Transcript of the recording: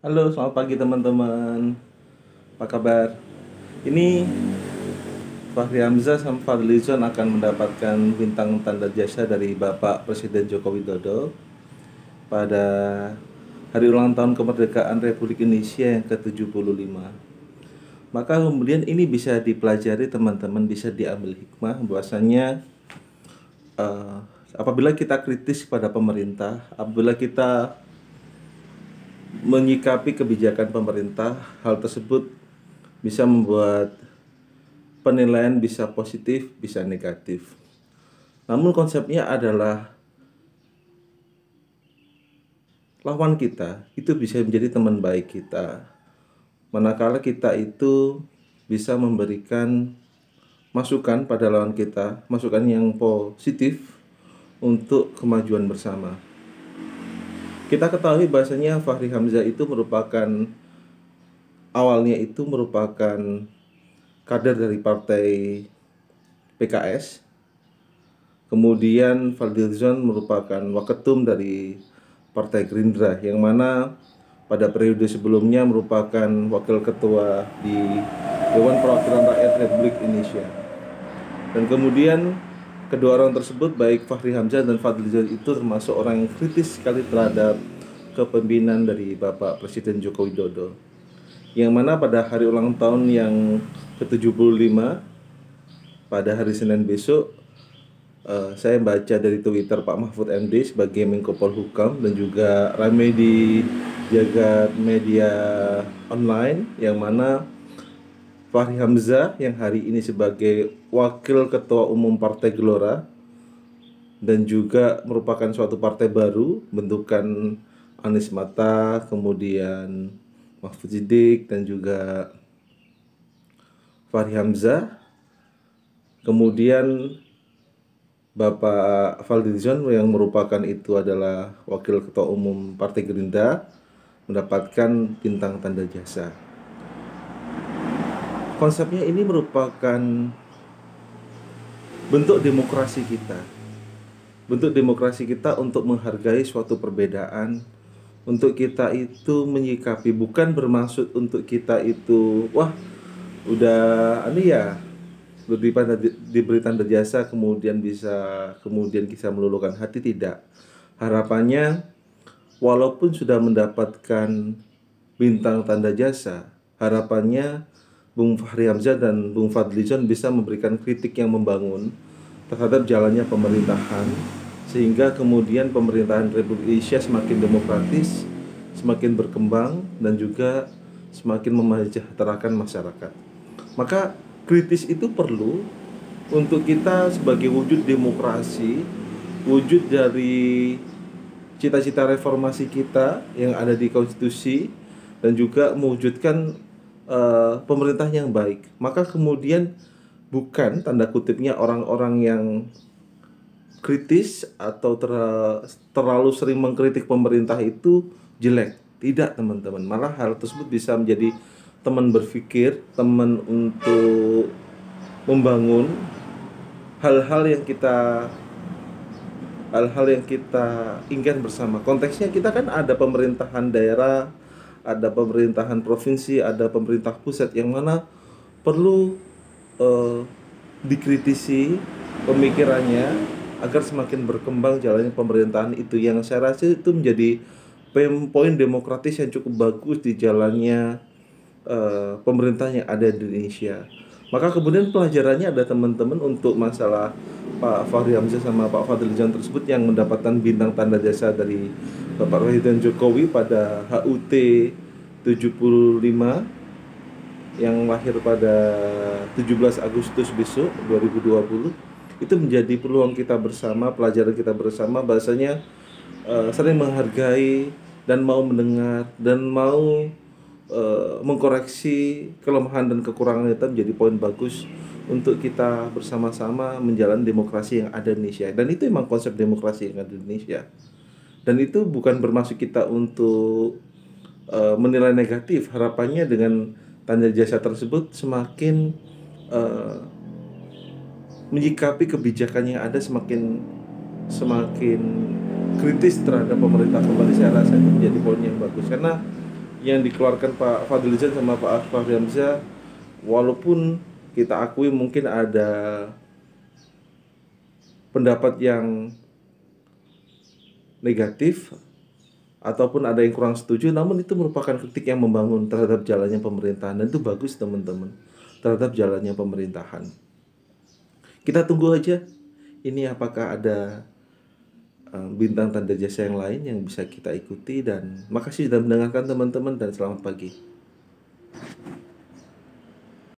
Halo, selamat pagi teman-teman. Apa kabar? Ini Fahri Hamzah sama Fadli Zon akan mendapatkan bintang tanda jasa dari Bapak Presiden Joko Widodo pada hari ulang tahun kemerdekaan Republik Indonesia yang ke-75. Maka kemudian ini bisa dipelajari teman-teman, bisa diambil hikmah bahwasanya apabila kita kritis pada pemerintah, apabila kita menyikapi kebijakan pemerintah, hal tersebut bisa membuat penilaian bisa positif, bisa negatif. Namun konsepnya adalah lawan kita itu bisa menjadi teman baik kita, manakala kita itu bisa memberikan masukan pada lawan kita, masukan yang positif untuk kemajuan bersama. Kita ketahui bahasanya Fahri Hamzah itu merupakan merupakan kader dari partai PKS. Kemudian Fadli Zon merupakan waketum dari partai Gerindra, yang mana pada periode sebelumnya merupakan wakil ketua di Dewan Perwakilan Rakyat Republik Indonesia. Dan kemudian kedua orang tersebut, baik Fahri Hamzah dan Fadli Zon, itu termasuk orang yang kritis sekali terhadap kepemimpinan dari Bapak Presiden Joko Widodo. Yang mana pada hari ulang tahun yang ke-75, pada hari Senin besok, saya baca dari Twitter Pak Mahfud MD sebagai Menko Polhukam dan juga ramai di jagat media online, yang mana Fahri Hamzah yang hari ini sebagai Wakil Ketua Umum Partai Gelora dan juga merupakan suatu partai baru bentukan Anis Matta, kemudian Mahfuz Sidik dan juga Fahri Hamzah. Kemudian Bapak Fadli Zon yang merupakan itu adalah Wakil Ketua Umum Partai Gerindra mendapatkan bintang tanda jasa. Konsepnya ini merupakan bentuk demokrasi kita. Bentuk demokrasi kita untuk menghargai suatu perbedaan, untuk kita itu menyikapi, bukan bermaksud untuk kita itu wah udah ini ya diberi tanda jasa kemudian bisa meluluhkan hati, tidak. Harapannya walaupun sudah mendapatkan bintang tanda jasa, harapannya Bung Fahri Hamzah dan Bung Fadli Zon bisa memberikan kritik yang membangun terhadap jalannya pemerintahan, sehingga kemudian pemerintahan Republik Indonesia semakin demokratis, semakin berkembang, dan juga semakin memesejahterakan masyarakat. Maka kritis itu perlu untuk kita sebagai wujud demokrasi, wujud dari cita-cita reformasi kita yang ada di konstitusi, dan juga mewujudkan pemerintah yang baik. Maka kemudian bukan tanda kutipnya orang-orang yang kritis atau terlalu sering mengkritik pemerintah itu jelek. Tidak teman-teman, malah hal tersebut bisa menjadi teman berpikir, teman untuk membangun hal-hal yang kita inginkan bersama. Konteksnya kita kan ada pemerintahan daerah, ada pemerintahan provinsi, ada pemerintah pusat, yang mana perlu dikritisi pemikirannya agar semakin berkembang jalannya pemerintahan itu. Yang saya rasa itu menjadi poin demokratis yang cukup bagus di jalannya pemerintah yang ada di Indonesia. Maka kemudian pelajarannya ada teman-teman untuk masalah Pak Fahri Hamzah sama Pak Fadli Zon tersebut yang mendapatkan bintang tanda jasa dari Bapak Presiden Jokowi pada HUT 75 yang lahir pada 17 Agustus besok 2020. Itu menjadi peluang kita bersama, pelajaran kita bersama, bahasanya sering menghargai dan mau mendengar dan mau mengkoreksi kelemahan dan kekurangan itu menjadi poin bagus untuk kita bersama-sama menjalani demokrasi yang ada di Indonesia. Dan itu memang konsep demokrasi yang ada di Indonesia. Dan itu bukan bermaksud kita untuk menilai negatif. Harapannya dengan tanda jasa tersebut semakin menyikapi kebijakan yang ada semakin kritis terhadap pemerintah kembali. Saya rasa itu menjadi poin yang bagus, karena yang dikeluarkan Pak Fadli Zon sama Pak Fahri Hamzah, walaupun kita akui mungkin ada pendapat yang negatif ataupun ada yang kurang setuju, namun itu merupakan kritik yang membangun terhadap jalannya pemerintahan, dan itu bagus teman-teman, terhadap jalannya pemerintahan. Kita tunggu aja ini apakah ada bintang tanda jasa yang lain yang bisa kita ikuti. Dan makasih sudah mendengarkan teman-teman, dan selamat pagi.